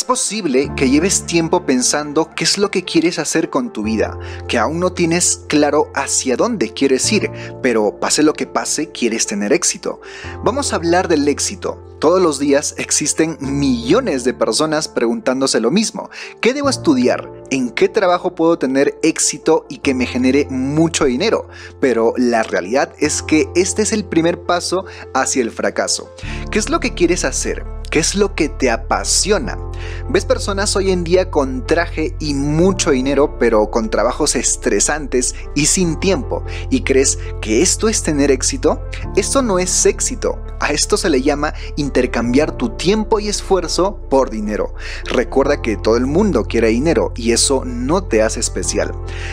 Es posible que lleves tiempo pensando qué es lo que quieres hacer con tu vida, que aún no tienes claro hacia dónde quieres ir, pero pase lo que pase, quieres tener éxito. Vamos a hablar del éxito. Todos los días existen millones de personas preguntándose lo mismo. ¿Qué debo estudiar? ¿En qué trabajo puedo tener éxito y que me genere mucho dinero? Pero la realidad es que este es el primer paso hacia el fracaso. ¿Qué es lo que quieres hacer? ¿Qué es lo que te apasiona? Ves personas hoy en día con traje y mucho dinero, pero con trabajos estresantes y sin tiempo, y crees que esto es tener éxito. Esto no es éxito. A esto se le llama intercambiar tu tiempo y esfuerzo por dinero. Recuerda que todo el mundo quiere dinero y eso no te hace especial.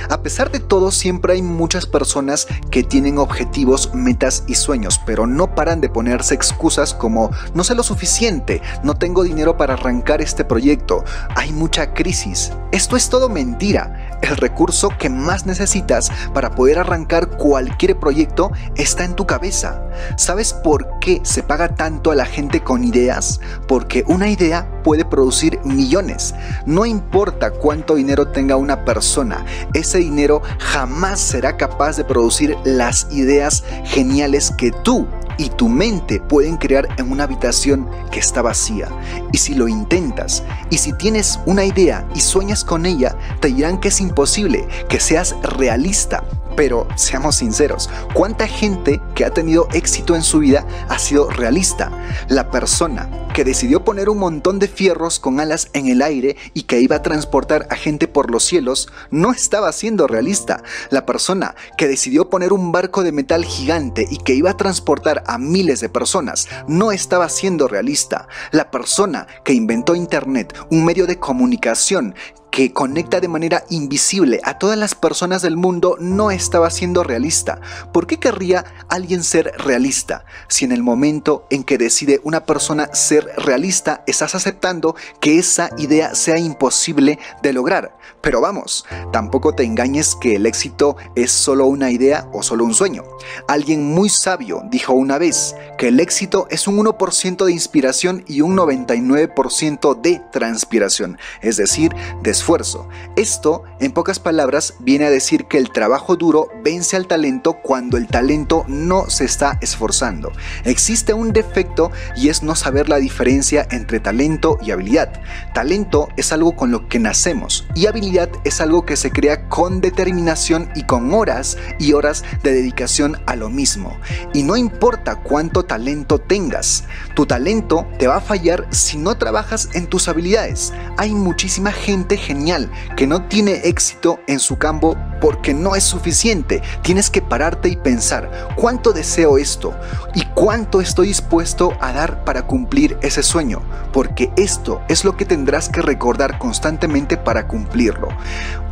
A pesar de todo, siempre hay muchas personas que tienen objetivos, metas y sueños, pero no paran de ponerse excusas como no sé lo suficiente, no tengo dinero para arrancar este proyecto, hay mucha crisis. Esto es todo mentira. El recurso que más necesitas para poder arrancar cualquier proyecto está en tu cabeza. ¿Sabes por qué se paga tanto a la gente con ideas? Porque una idea puede producir millones. No importa cuánto dinero tenga una persona, ese dinero jamás será capaz de producir las ideas geniales que tú y tu mente pueden crear en una habitación que está vacía. Y si lo intentas, y si tienes una idea y sueñas con ella, te dirán que es imposible, que seas realista. Pero seamos sinceros, ¿cuánta gente que ha tenido éxito en su vida ha sido realista? La persona que decidió poner un montón de fierros con alas en el aire y que iba a transportar a gente por los cielos no estaba siendo realista. La persona que decidió poner un barco de metal gigante y que iba a transportar a miles de personas no estaba siendo realista. La persona que inventó Internet, un medio de comunicación que conecta de manera invisible a todas las personas del mundo, no estaba siendo realista. ¿Por qué querría alguien ser realista? Si en el momento en que decide una persona ser realista, estás aceptando que esa idea sea imposible de lograr. Pero vamos, tampoco te engañes que el éxito es solo una idea o solo un sueño. Alguien muy sabio dijo una vez que el éxito es un 1% de inspiración y un 99% de transpiración, es decir, de esfuerzo. Esto, en pocas palabras, viene a decir que el trabajo duro vence al talento cuando el talento no se está esforzando. Existe un defecto y es no saber la diferencia entre talento y habilidad. Talento es algo con lo que nacemos y habilidad es algo que se crea con determinación y con horas y horas de dedicación a lo mismo. Y no importa cuánto talento tengas, tu talento te va a fallar si no trabajas en tus habilidades. Hay muchísima gente genial que no tiene éxito en su campo porque no es suficiente. Tienes que pararte y pensar cuánto deseo esto y cuánto estoy dispuesto a dar para cumplir ese sueño, porque esto es lo que tendrás que recordar constantemente para cumplirlo.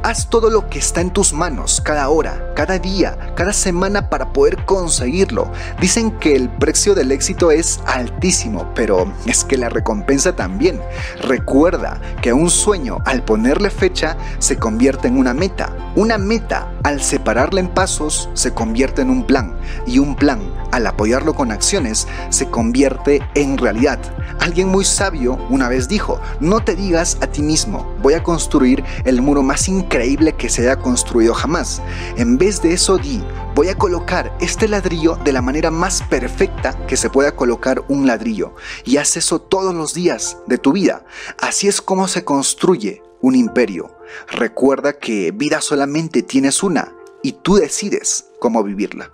Haz todo lo que está en tus manos cada hora, cada día, cada semana para poder conseguirlo. Dicen que el precio del éxito es altísimo, pero es que la recompensa también. Recuerda que un sueño, al ponerle fecha, se convierte en una meta. Una meta, al separarla en pasos, se convierte en un plan. Y un plan, al apoyarlo con acciones, se convierte en realidad. Alguien muy sabio una vez dijo: no te digas a ti mismo, voy a construir el muro más increíble que se haya construido jamás. En vez de eso, di: voy a colocar este ladrillo de la manera más perfecta que se pueda colocar un ladrillo. Y haz eso todos los días de tu vida. Así es como se construye un imperio. Recuerda que vida solamente tienes una y tú decides cómo vivirla.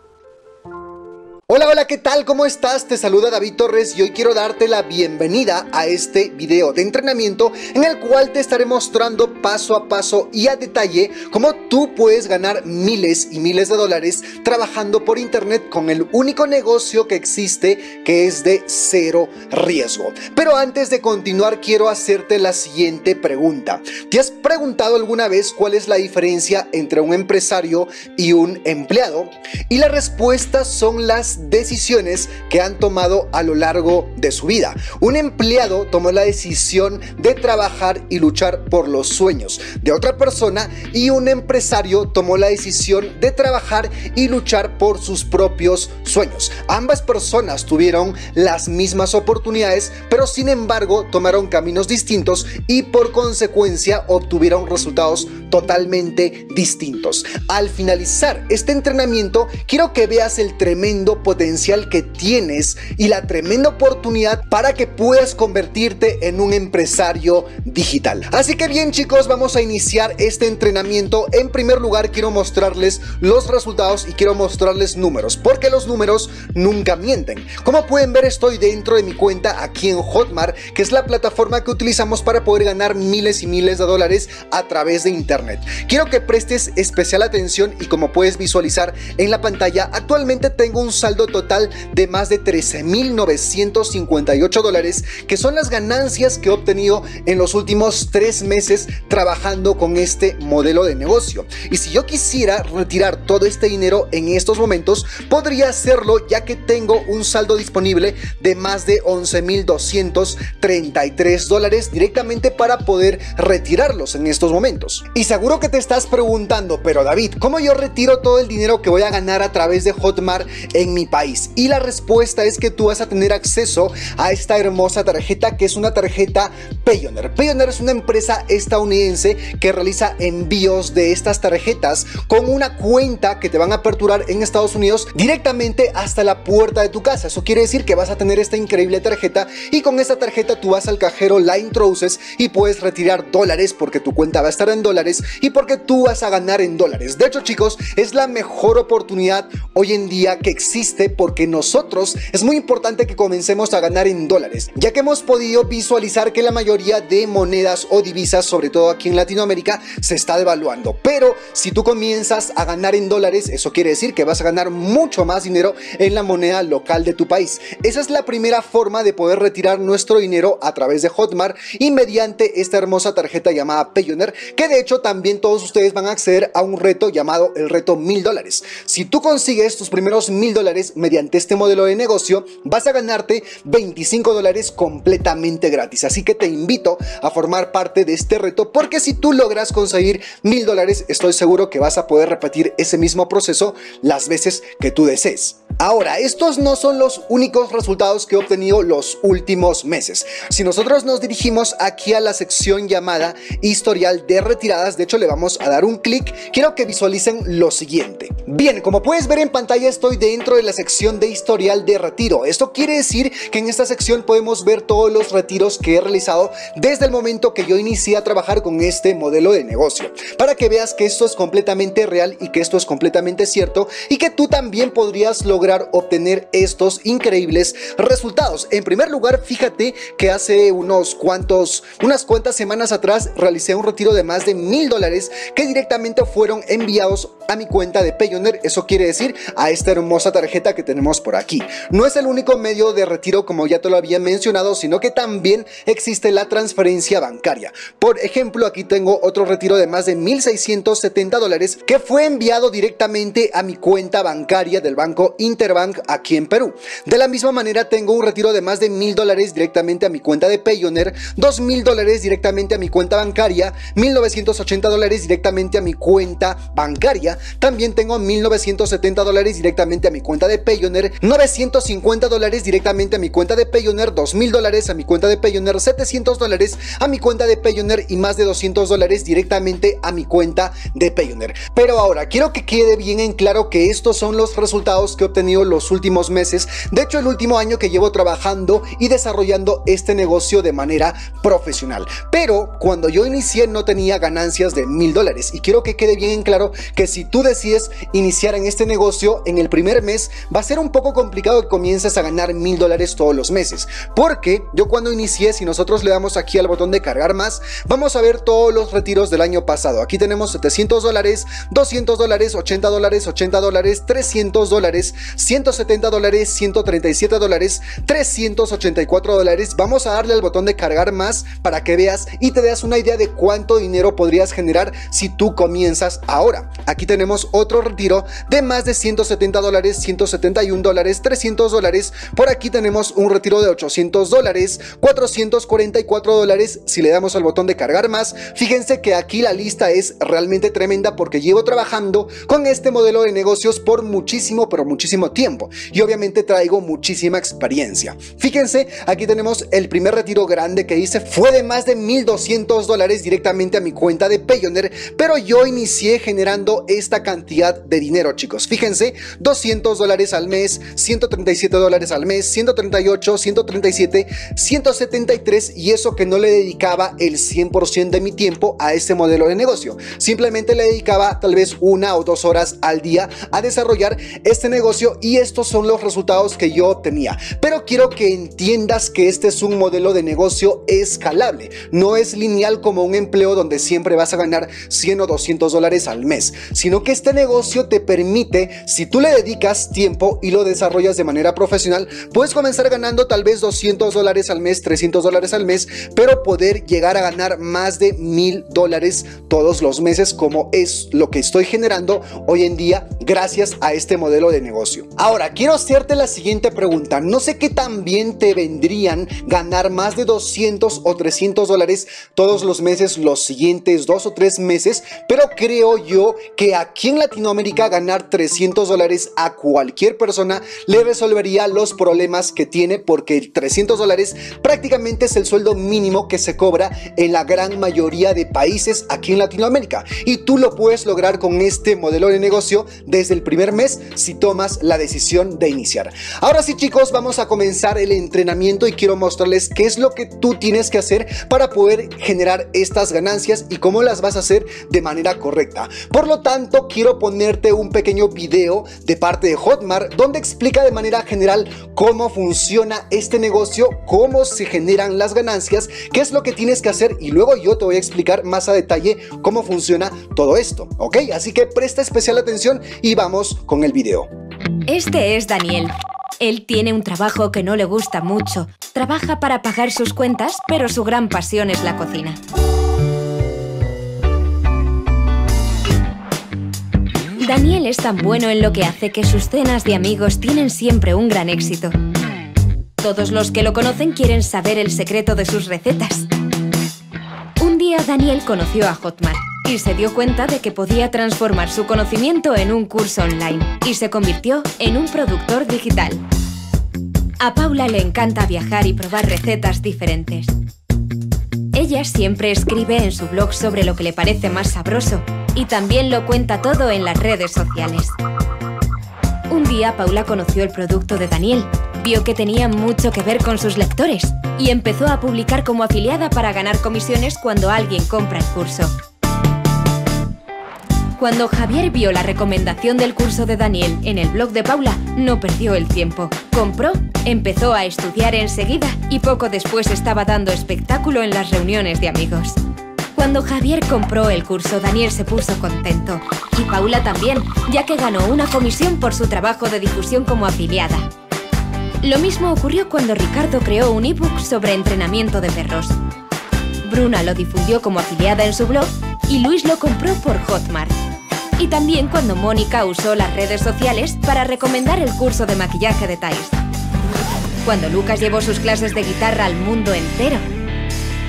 Hola, hola, ¿qué tal? ¿Cómo estás? Te saluda David Torres y hoy quiero darte la bienvenida a este video de entrenamiento en el cual te estaré mostrando paso a paso y a detalle cómo tú puedes ganar miles y miles de dólares trabajando por internet con el único negocio que existe, que es de cero riesgo. Pero antes de continuar, quiero hacerte la siguiente pregunta. ¿Te has preguntado alguna vez cuál es la diferencia entre un empresario y un empleado? Y las respuestas son las las decisiones que han tomado a lo largo de su vida. Un empleado tomó la decisión de trabajar y luchar por los sueños de otra persona, y un empresario tomó la decisión de trabajar y luchar por sus propios sueños. Ambas personas tuvieron las mismas oportunidades, pero sin embargo tomaron caminos distintos y por consecuencia obtuvieron resultados totalmente distintos. Al finalizar este entrenamiento, quiero que veas el tremendo potencial que tienes y la tremenda oportunidad para que puedas convertirte en un empresario digital. Así que bien, chicos, vamos a iniciar este entrenamiento. En primer lugar, quiero mostrarles los resultados y quiero mostrarles números, porque los números nunca mienten. Como pueden ver, estoy dentro de mi cuenta aquí en Hotmart, que es la plataforma que utilizamos para poder ganar miles y miles de dólares a través de internet. Quiero que prestes especial atención y, como puedes visualizar en la pantalla, actualmente tengo un saldo total de más de 13.958 dólares, que son las ganancias que he obtenido en los últimos 3 meses trabajando con este modelo de negocio. Y si yo quisiera retirar todo este dinero en estos momentos, podría hacerlo, ya que tengo un saldo disponible de más de 11.233 dólares directamente para poder retirarlos en estos momentos. Y seguro que te estás preguntando, pero David, ¿cómo yo retiro todo el dinero que voy a ganar a través de Hotmart en mi país? Y la respuesta es que tú vas a tener acceso a esta hermosa tarjeta, que es una tarjeta Payoneer. Payoneer es una empresa estadounidense que realiza envíos de estas tarjetas con una cuenta que te van a aperturar en Estados Unidos directamente hasta la puerta de tu casa. Eso quiere decir que vas a tener esta increíble tarjeta, y con esta tarjeta tú vas al cajero, la introduces y puedes retirar dólares, porque tu cuenta va a estar en dólares y porque tú vas a ganar en dólares. De hecho, chicos, es la mejor oportunidad hoy en día que existe, porque nosotros es muy importante que comencemos a ganar en dólares, ya que hemos podido visualizar que la mayoría de monedas o divisas, sobre todo aquí en Latinoamérica, se está devaluando. Pero si tú comienzas a ganar en dólares, eso quiere decir que vas a ganar mucho más dinero en la moneda local de tu país. Esa es la primera forma de poder retirar nuestro dinero a través de Hotmart y mediante esta hermosa tarjeta llamada Payoneer, que de hecho también todos ustedes van a acceder a un reto llamado el reto $1000. Si tú consigues tus primeros $1000 mediante este modelo de negocio, vas a ganarte $25 completamente gratis. Así que te invito a formar parte de este reto, porque si tú logras conseguir $1000, estoy seguro que vas a poder repetir ese mismo proceso las veces que tú desees. Ahora, estos no son los únicos resultados que he obtenido los últimos meses. Si nosotros nos dirigimos aquí a la sección llamada historial de retiradas, de hecho le vamos a dar un clic, quiero que visualicen lo siguiente. Bien, como puedes ver en pantalla, estoy dentro de la sección de historial de retiro. Esto quiere decir que en esta sección podemos ver todos los retiros que he realizado desde el momento que yo inicié a trabajar con este modelo de negocio, para que veas que esto es completamente real y que esto es completamente cierto, y que tú también podrías lograr obtener estos increíbles resultados. En primer lugar, fíjate que hace unas cuantas semanas atrás realicé un retiro de más de $1000 que directamente fueron enviados a mi cuenta de Payoneer. Eso quiere decir a esta hermosa tarjeta que tenemos por aquí. No es el único medio de retiro, como ya te lo había mencionado, sino que también existe la transferencia bancaria. Por ejemplo, aquí tengo otro retiro de más de $1670 que fue enviado directamente a mi cuenta bancaria del banco Interbank aquí en Perú. De la misma manera, tengo un retiro de más de $1000 directamente a mi cuenta de Payoneer, $2000 directamente a mi cuenta bancaria, $1980 directamente a mi cuenta bancaria. También tengo $1970 directamente a mi cuenta de Payoneer, $950 directamente a mi cuenta de Payoneer, $2000 a mi cuenta de Payoneer, $700 a mi cuenta de Payoneer y más de $200 directamente a mi cuenta de Payoneer. Pero ahora quiero que quede bien en claro que estos son los resultados que he obtenido los últimos meses, de hecho el último año que llevo trabajando y desarrollando este negocio de manera profesional. Pero cuando yo inicié no tenía ganancias de $1000, y quiero que quede bien en claro que si tú decides iniciar en este negocio, en el primer mes va a ser un poco complicado que comiences a ganar $1000 todos los meses, porque yo cuando inicié, si nosotros le damos aquí al botón de cargar más, vamos a ver todos los retiros del año pasado. Aquí tenemos $700, $200, $80, $300, $170, $137, $384. Vamos a darle al botón de cargar más para que veas y te das una idea de cuánto dinero podrías generar si tú comienzas ahora. Aquí tenemos otro retiro de más de $170, $171, $300. Por aquí tenemos un retiro de $800, $444. Si le damos al botón de cargar más, fíjense que aquí la lista es realmente tremenda porque llevo trabajando con este modelo de negocios por muchísimo, pero muchísimo tiempo, y obviamente traigo muchísima experiencia. Fíjense, aquí tenemos el primer retiro grande que hice, fue de más de $1,200 directamente a mi cuenta de Payoneer, pero yo inicié generando esta cantidad de dinero, chicos. Fíjense, $200 al mes, $137 al mes, $138, $137, $173, y eso que no le dedicaba el 100% de mi tiempo a este modelo de negocio. Simplemente le dedicaba tal vez 1 o 2 horas al día a desarrollar este negocio, y estos son los resultados que yo obtenía. Pero quiero que entiendas que este es un modelo de negocio escalable, no es lineal como un empleo donde siempre vas a ganar $100 o $200 al mes, sino que este negocio te permite, si tú le dedicas tiempo y lo desarrollas de manera profesional, puedes comenzar ganando tal vez $200 al mes, $300 al mes, pero poder llegar a ganar más de $1,000 todos los meses, como es lo que estoy generando hoy en día gracias a este modelo de negocio. Ahora quiero hacerte la siguiente pregunta. No sé qué tan bien te vendrían ganar más de $200 o $300 todos los meses los siguientes 2 o 3 meses, pero creo yo que aquí en Latinoamérica ganar $300 a cualquier persona le resolvería los problemas que tiene, porque el $300 prácticamente es el sueldo mínimo que se cobra en la gran mayoría de países aquí en Latinoamérica, y tú lo puedes lograr con este modelo de negocio desde el primer mes si tomas la decisión de iniciar. Ahora sí, chicos, vamos a comenzar el entrenamiento y quiero mostrarles qué es lo que tú tienes que hacer para poder generar estas ganancias y cómo las vas a hacer de manera correcta. Por lo tanto, quiero ponerte un pequeño video de parte de Hotmart donde explica de manera general cómo funciona este negocio, cómo se generan las ganancias, qué es lo que tienes que hacer, y luego yo te voy a explicar más a detalle cómo funciona todo esto, ¿ok? Así que presta especial atención y vamos con el video. Este es Daniel. Él tiene un trabajo que no le gusta mucho. Trabaja para pagar sus cuentas, pero su gran pasión es la cocina. Daniel es tan bueno en lo que hace que sus cenas de amigos tienen siempre un gran éxito. Todos los que lo conocen quieren saber el secreto de sus recetas. Un día Daniel conoció a Hotmart y se dio cuenta de que podía transformar su conocimiento en un curso online, y se convirtió en un productor digital. A Paula le encanta viajar y probar recetas diferentes. Ella siempre escribe en su blog sobre lo que le parece más sabroso, y también lo cuenta todo en las redes sociales. Un día Paula conoció el producto de Daniel, vio que tenía mucho que ver con sus lectores y empezó a publicar como afiliada para ganar comisiones cuando alguien compra el curso. Cuando Javier vio la recomendación del curso de Daniel en el blog de Paula, no perdió el tiempo. Compró, empezó a estudiar enseguida y poco después estaba dando espectáculo en las reuniones de amigos. Cuando Javier compró el curso, Daniel se puso contento. Y Paula también, ya que ganó una comisión por su trabajo de difusión como afiliada. Lo mismo ocurrió cuando Ricardo creó un ebook sobre entrenamiento de perros. Bruna lo difundió como afiliada en su blog y Luis lo compró por Hotmart. Y también cuando Mónica usó las redes sociales para recomendar el curso de maquillaje de Thais. Cuando Lucas llevó sus clases de guitarra al mundo entero.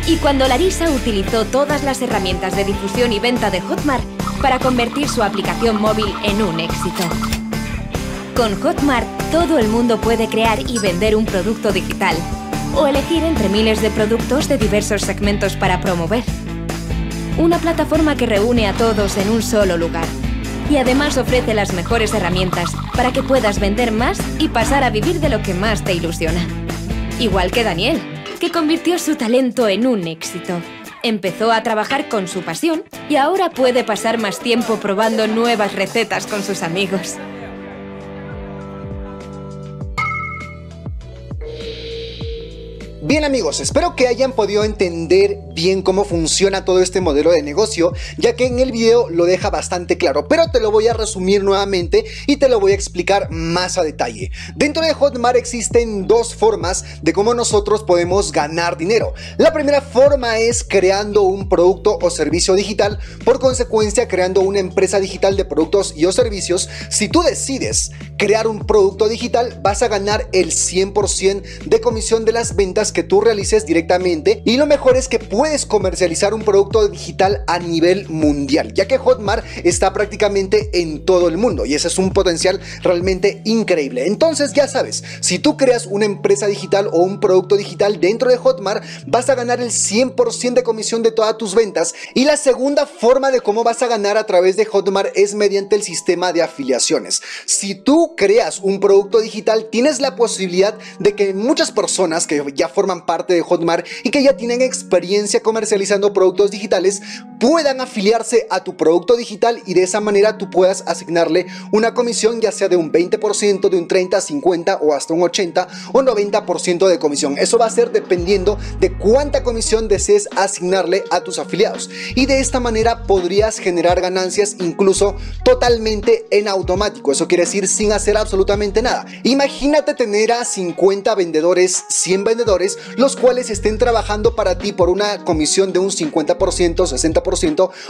Y cuando Larisa utilizó todas las herramientas de difusión y venta de Hotmart para convertir su aplicación móvil en un éxito. Con Hotmart, todo el mundo puede crear y vender un producto digital, o elegir entre miles de productos de diversos segmentos para promover. Una plataforma que reúne a todos en un solo lugar. Y además ofrece las mejores herramientas para que puedas vender más y pasar a vivir de lo que más te ilusiona. Igual que Daniel, que convirtió su talento en un éxito. Empezó a trabajar con su pasión y ahora puede pasar más tiempo probando nuevas recetas con sus amigos. Bien, amigos, espero que hayan podido entender bien cómo funciona todo este modelo de negocio, ya que en el video lo deja bastante claro, pero te lo voy a resumir nuevamente y te lo voy a explicar más a detalle. Dentro de Hotmart existen dos formas de cómo nosotros podemos ganar dinero. La primera forma es creando un producto o servicio digital, por consecuencia creando una empresa digital de productos y o servicios. Si tú decides crear un producto digital, vas a ganar el 100% de comisión de las ventas que tú realices directamente, y lo mejor es que puedes comercializar un producto digital a nivel mundial, ya que Hotmart está prácticamente en todo el mundo y ese es un potencial realmente increíble. Entonces ya sabes, si tú creas una empresa digital o un producto digital dentro de Hotmart, vas a ganar el 100% de comisión de todas tus ventas. Y la segunda forma de cómo vas a ganar a través de Hotmart es mediante el sistema de afiliaciones. Si tú creas un producto digital, tienes la posibilidad de que muchas personas que ya forman parte de Hotmart y que ya tienen experiencia comercializando productos digitales puedan afiliarse a tu producto digital, y de esa manera tú puedas asignarle una comisión, ya sea de un 20%, de un 30%, 50% o hasta un 80% o 90% de comisión. Eso va a ser dependiendo de cuánta comisión desees asignarle a tus afiliados, y de esta manera podrías generar ganancias incluso totalmente en automático. Eso quiere decir sin hacer absolutamente nada. Imagínate tener a 50 vendedores, 100 vendedores, los cuales estén trabajando para ti por una comisión de un 50%, 60%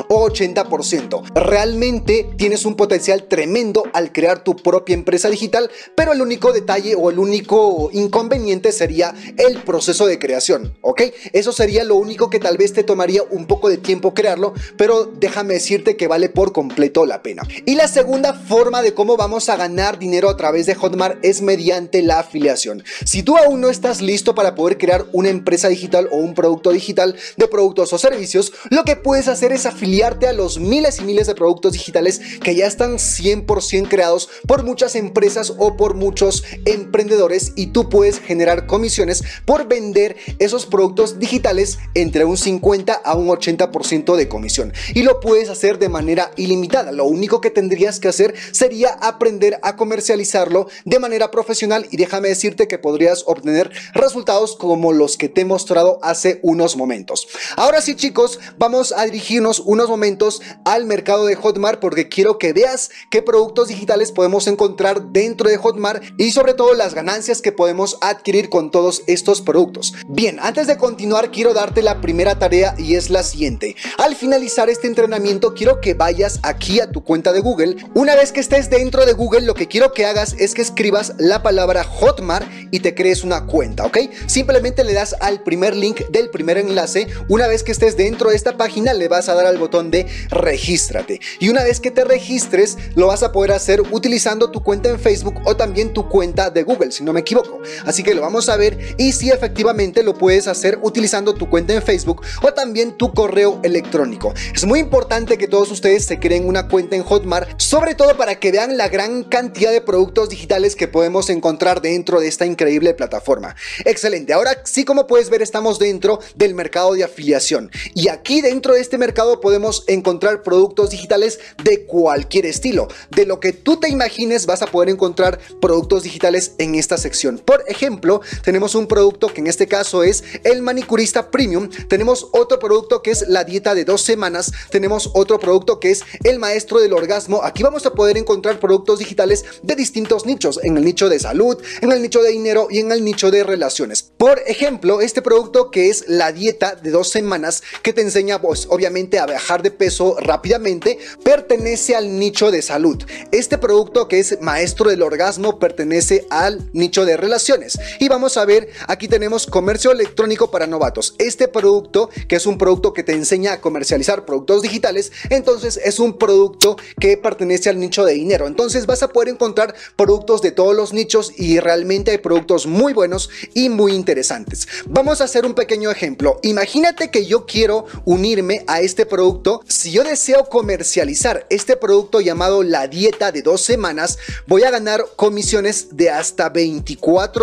o 80%. Realmente tienes un potencial tremendo al crear tu propia empresa digital, pero el único detalle o el único inconveniente sería el proceso de creación, ¿ok? Eso sería lo único que tal vez te tomaría un poco de tiempo crearlo, pero déjame decirte que vale por completo la pena. Y la segunda forma de cómo vamos a ganar dinero a través de Hotmart es mediante la afiliación. Si tú aún no estás listo para poder crear una empresa digital o un producto digital de productos o servicios, lo que puedes hacer es afiliarte a los miles y miles de productos digitales que ya están 100% creados por muchas empresas o por muchos emprendedores, y tú puedes generar comisiones por vender esos productos digitales entre un 50 a un 80% de comisión, y lo puedes hacer de manera ilimitada. Lo único que tendrías que hacer sería aprender a comercializarlo de manera profesional, y déjame decirte que podrías obtener resultados como los que te he mostrado hace unos momentos. Ahora sí, chicos, vamos a dirigirnos unos momentos al mercado de Hotmart, porque quiero que veas qué productos digitales podemos encontrar dentro de Hotmart y sobre todo las ganancias que podemos adquirir con todos estos productos. Bien, antes de continuar quiero darte la primera tarea, y es la siguiente. Al finalizar este entrenamiento quiero que vayas aquí a tu cuenta de Google. Una vez que estés dentro de Google, lo que quiero que hagas es que escribas la palabra Hotmart y te crees una cuenta, ¿ok? Simplemente le das al primer link del primer enlace. Una vez que estés dentro de esta página le vas a dar al botón de regístrate, y una vez que te registres lo vas a poder hacer utilizando tu cuenta en Facebook o también tu cuenta de Google, si no me equivoco. Así que lo vamos a ver, y si efectivamente lo puedes hacer utilizando tu cuenta en Facebook o también tu correo electrónico. Es muy importante que todos ustedes se creen una cuenta en Hotmart, sobre todo para que vean la gran cantidad de productos digitales que podemos encontrar dentro de esta increíble plataforma. Excelente, ahora sí, como puedes ver, estamos dentro del mercado de afiliación, y aquí dentro de este mercado podemos encontrar productos digitales de cualquier estilo. De lo que tú te imagines vas a poder encontrar productos digitales en esta sección. Por ejemplo, tenemos un producto que en este caso es el manicurista premium, tenemos otro producto que es la dieta de 2 semanas, tenemos otro producto que es el maestro del orgasmo. Aquí vamos a poder encontrar productos digitales de distintos nichos, en el nicho de salud, en el nicho de dinero y en el nicho de relaciones. Por ejemplo, este producto que es la dieta de 2 semanas, que te enseña pues, obviamente, a bajar de peso rápidamente, pertenece al nicho de salud. Este producto que es maestro del orgasmo pertenece al nicho de relaciones. Y vamos a ver, aquí tenemos comercio electrónico para novatos. Este producto, que es un producto que te enseña a comercializar productos digitales, entonces es un producto que pertenece al nicho de dinero. Entonces vas a poder encontrar productos de todos los nichos, y realmente hay productos muy buenos y muy interesantes. Vamos a hacer un pequeño ejemplo. Imagínate que yo quiero unirme a este producto. Si yo deseo comercializar este producto llamado la dieta de 2 semanas, voy a ganar comisiones de hasta $24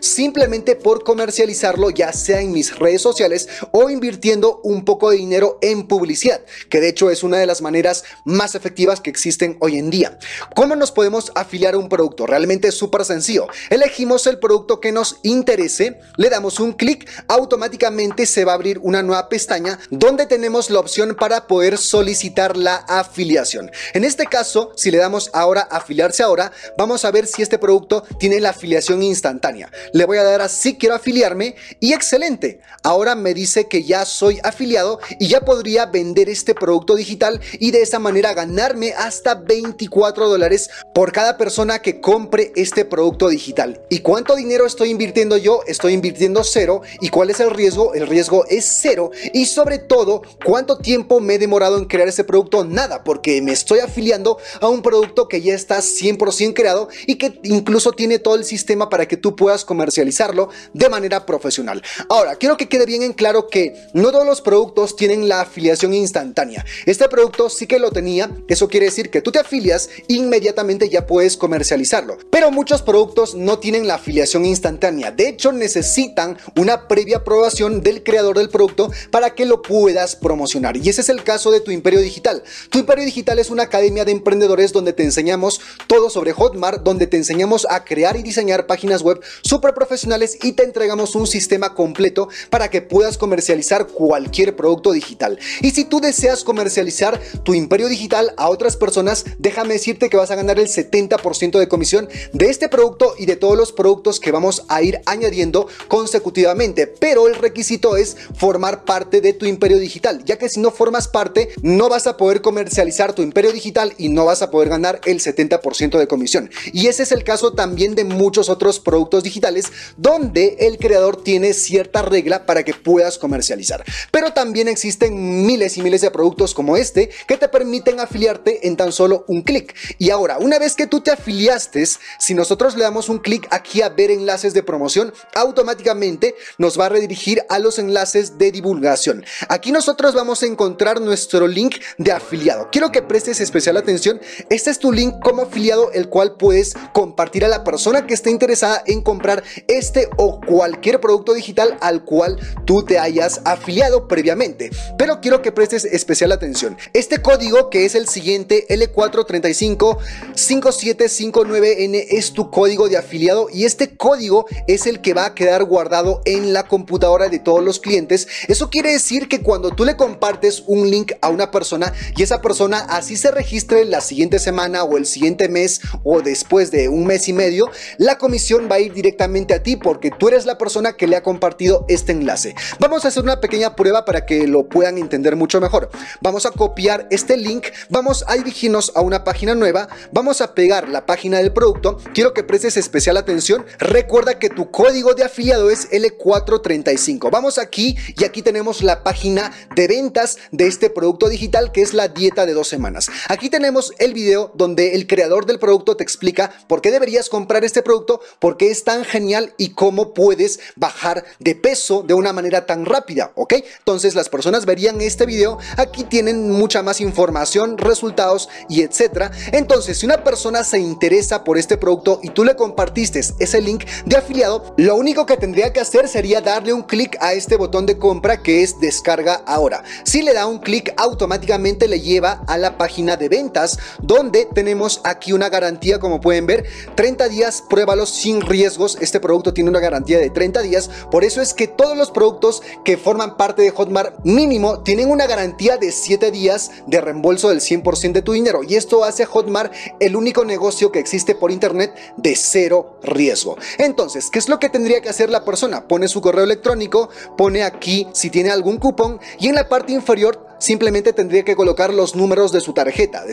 simplemente por comercializarlo, ya sea en mis redes sociales o invirtiendo un poco de dinero en publicidad, que de hecho es una de las maneras más efectivas que existen hoy en día. ¿Cómo nos podemos afiliar a un producto? Realmente es súper sencillo. Elegimos el producto que nos interese, le damos un clic, automáticamente se se va a abrir una nueva pestaña donde tenemos la opción para poder solicitar la afiliación. En este caso, si le damos ahora afiliarse ahora, vamos a ver si este producto tiene la afiliación instantánea. Le voy a dar a sí quiero afiliarme y excelente. Ahora me dice que ya soy afiliado y ya podría vender este producto digital y de esa manera ganarme hasta $24 por cada persona que compre este producto digital. ¿Y cuánto dinero estoy invirtiendo yo? Estoy invirtiendo cero. ¿Y cuál es el riesgo? El riesgo es cero. Y sobre todo, ¿cuánto tiempo me he demorado en crear ese producto? Nada, porque me estoy afiliando a un producto que ya está 100% creado y que incluso tiene todo el sistema para que tú puedas comercializarlo de manera profesional. Ahora, quiero que quede bien en claro que no todos los productos tienen la afiliación instantánea. Este producto sí que lo tenía, eso quiere decir que tú te afilias e inmediatamente ya puedes comercializarlo. Pero muchos productos no tienen la afiliación instantánea, de hecho necesitan una previa aprobación del creador del producto para que lo puedas promocionar. Y ese es el caso de Tu Imperio Digital. Tu Imperio Digital es una academia de emprendedores donde te enseñamos todo sobre Hotmart, donde te enseñamos a crear y diseñar páginas web súper profesionales y te entregamos un sistema completo para que puedas comercializar cualquier producto digital. Y si tú deseas comercializar Tu Imperio Digital a otras personas, déjame decirte que vas a ganar el 70% de comisión de este producto y de todos los productos que vamos a ir añadiendo consecutivamente. Pero el requisito es formar parte de Tu Imperio Digital, ya que si no formas parte no vas a poder comercializar Tu Imperio Digital y no vas a poder ganar el 70% de comisión. Y ese es el caso también de muchos otros productos digitales donde el creador tiene cierta regla para que puedas comercializar. Pero también existen miles y miles de productos como este que te permiten afiliarte en tan solo un clic. Y ahora, una vez que tú te afiliaste, si nosotros le damos un clic aquí a ver enlaces de promoción, automáticamente nos va a redirigir a los enlaces de divulgación. Aquí nosotros vamos a encontrar nuestro link de afiliado. Quiero que prestes especial atención. Este es tu link como afiliado, el cual puedes compartir a la persona que esté interesada en comprar este o cualquier producto digital al cual tú te hayas afiliado previamente. Pero quiero que prestes especial atención. Este código, que es el siguiente, L4355759N, es tu código de afiliado y este código es el que va a quedar guardado en la computadora de todos los clientes. Eso quiere decir que cuando tú le compartes un link a una persona y esa persona así se registre la siguiente semana o el siguiente mes o después de un mes y medio, la comisión va a ir directamente a ti porque tú eres la persona que le ha compartido este enlace. Vamos a hacer una pequeña prueba para que lo puedan entender mucho mejor. Vamos a copiar este link, vamos a dirigirnos a una página nueva, vamos a pegar la página del producto. Quiero que prestes especial atención. Recuerda que tu código de afiliado es L435. Vamos aquí y aquí tenemos la página de ventas de este producto digital que es la dieta de 2 semanas. Aquí tenemos el video donde el creador del producto te explica por qué deberías comprar este producto, por qué es tan genial y cómo puedes bajar de peso de una manera tan rápida, ¿ok? Entonces las personas verían este video, aquí tienen mucha más información, resultados y etcétera. Entonces si una persona se interesa por este producto y tú le compartiste ese link de afiliado, lo único que tendría que hacer sería darle un clic a este botón de compra que es descarga ahora. Si le da un clic, automáticamente le lleva a la página de ventas donde tenemos aquí una garantía, como pueden ver, 30 días, pruébalo sin riesgos. Este producto tiene una garantía de 30 días, por eso es que todos los productos que forman parte de Hotmart mínimo tienen una garantía de 7 días de reembolso del 100% de tu dinero y esto hace a Hotmart el único negocio que existe por internet de cero riesgo. Entonces, ¿qué es lo que tendría que hacer la persona? Pone su correo electrónico, pone aquí si tiene algún cupón y en la parte inferior simplemente tendría que colocar los números de su tarjeta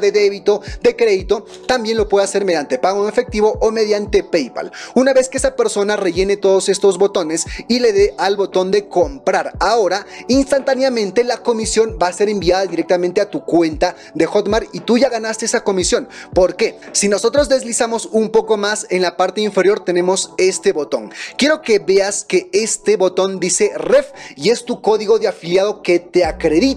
de débito, de crédito. También lo puede hacer mediante pago en efectivo o mediante PayPal. Una vez que esa persona rellene todos estos botones y le dé al botón de comprar ahora, instantáneamente la comisión va a ser enviada directamente a tu cuenta de Hotmart y tú ya ganaste esa comisión. ¿Por qué? Si nosotros deslizamos un poco más, en la parte inferior tenemos este botón. Quiero que veas que este botón dice REF y es tu código de afiliado que te acredita